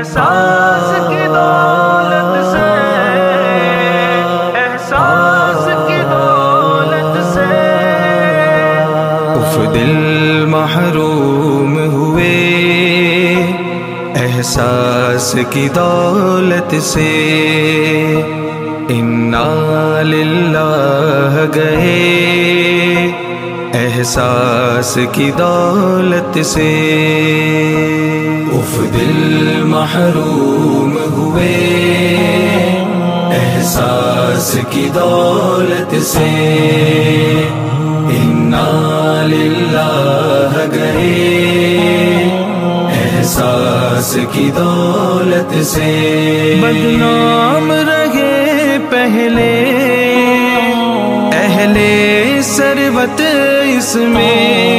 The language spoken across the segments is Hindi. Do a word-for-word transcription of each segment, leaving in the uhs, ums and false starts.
एहसास की दौलत से, एहसास की दौलत से उफ दिल महरूम हुए, एहसास की दौलत से इन्ना लिल्लाह गए, एहसास की दौलत से उफ दिल महरूम हुए, एहसास की दौलत से इन्ना लिल्लाह गए, एहसास की दौलत से बदनाम रहे पहले अहले सरवत इसमें,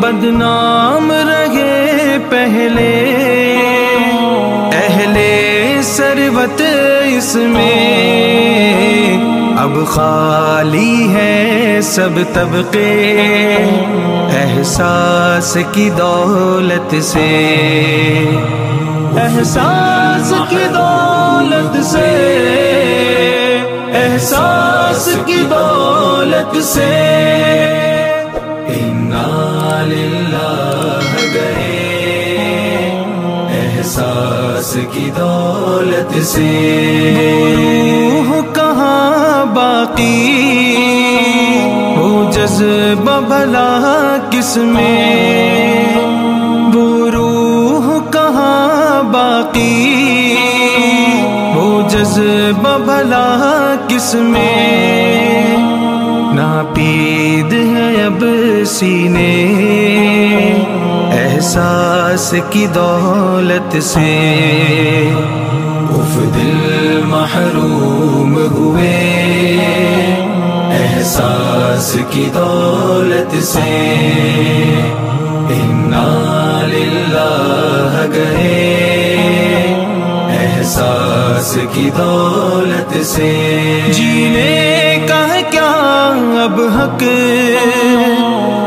बदनाम रहे पहले अहले सरवत इसमें, अब खाली है सब तबके एहसास की दौलत से, एहसास की दौलत से, एहसास की दौलत से इन्ना लिल्लाह गए, एहसास की दौलत से रूह कहाँ बाकी वो जज्बा भला किसमें, वो रूह कहाँ बाकी जज्बा भला किसमें, नापीद है अब सीने एहसास की दौलत से उफ दिल महरूम हुए, एहसास की दौलत से इन्ना लिल्लाह गए, एहसास की दौलत से जीने का है क्या अब हक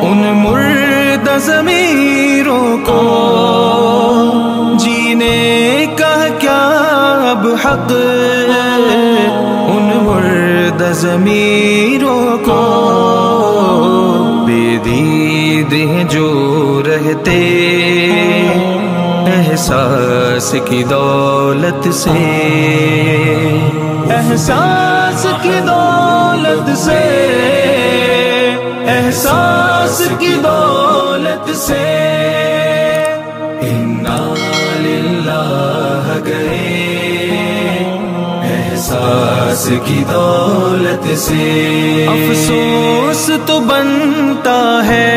उन मुर्दा ज़मीरों को, जीने का है क्या अब हक उन मुर्दा ज़मीरों को, बेदीद हैं जो रहते एहसास की दौलत से, एहसास की दौलत से, एहसास की दौलत से इन्ना लिल्लाह गए, एहसास की दौलत से अफसोस तो बनता है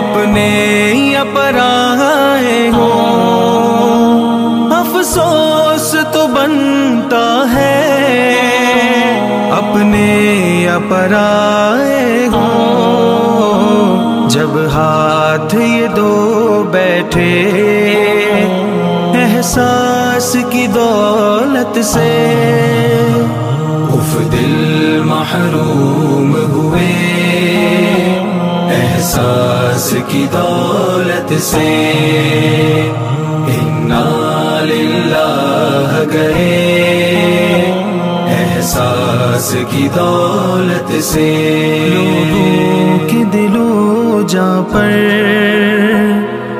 अपने अपराए हो, अफसोस तो बनता है अपने अपराए हो, जब हाथ ये दो बैठे एहसास की दौलत से उफ दिल महरूम हुए, एहसास की दौलत से इन्ना लिल्लाह गए, एहसास की दौलत से लोगों के दिलों जहाँ पर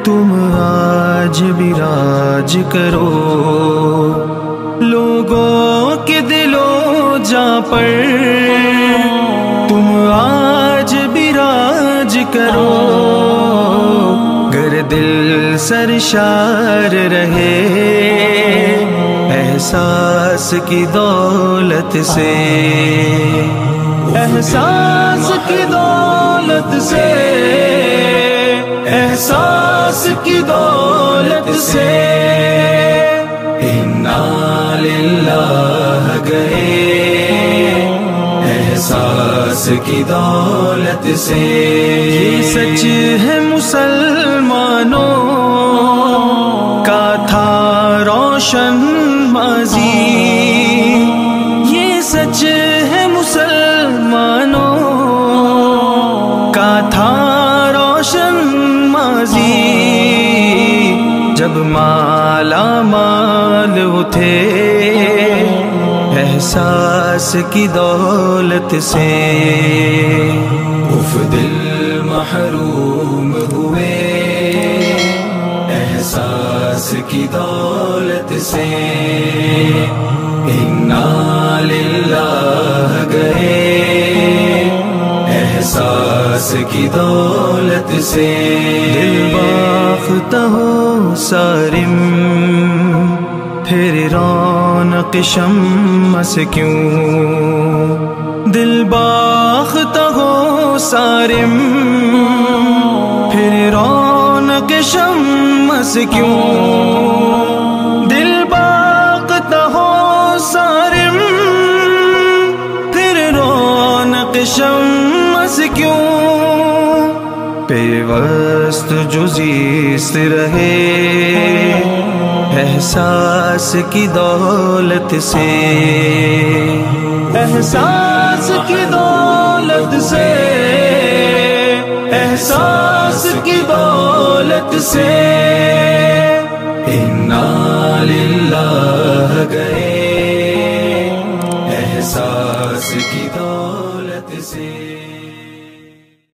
तुम आज भी राज करो, लोगों के दिलों जहाँ पर तुम आज भी करो, गर दिल सरशार रहे एहसास की दौलत से, एहसास की दौलत से, एहसास की दौलत से इन्ना लिल्लाह गए, एहसास की दौलत से ये सच है मुसलमानों का था रोशन माजी, ये सच है मुसलमानों का था रोशन माजी, जब माला माल उठे एहसास की दौलत से। उफ दिल महरूम हुए एहसास की दौलत से। इन्ना लिल्लाह गए एहसास की दौलत से। दिलबाख्ता हो सारिम फिर रौनक शम्स क्यों। दिल बाख्ता हो सारिम फिर रौनक शम्स क्यों। दिल बाख्ता हो सारिम फिर रौनक शम्स क्यों। पेवस्त जुजीस रहे एहसास की दौलत से। एहसास की दौलत से। एहसास की दौलत से। इन्ना लिल्लाह गए